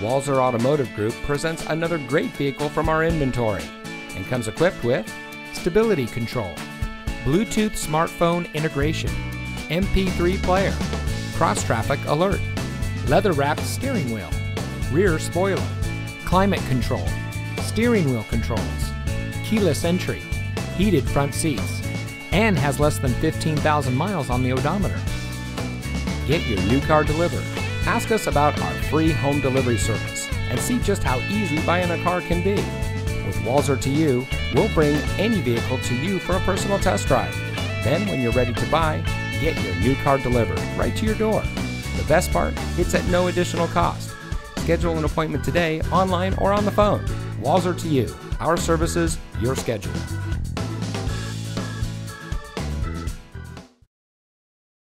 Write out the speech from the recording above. Walser Automotive Group presents another great vehicle from our inventory and comes equipped with stability control, Bluetooth smartphone integration, MP3 player, cross-traffic alert, leather-wrapped steering wheel, rear spoiler, climate control, steering wheel controls, keyless entry, heated front seats, and has less than 15,000 miles on the odometer. Get your new car delivered. Ask us about our free home delivery service and see just how easy buying a car can be. With Walser to You, we'll bring any vehicle to you for a personal test drive. Then when you're ready to buy, get your new car delivered right to your door. The best part, it's at no additional cost. Schedule an appointment today, online or on the phone. Walser to You, our services, your schedule.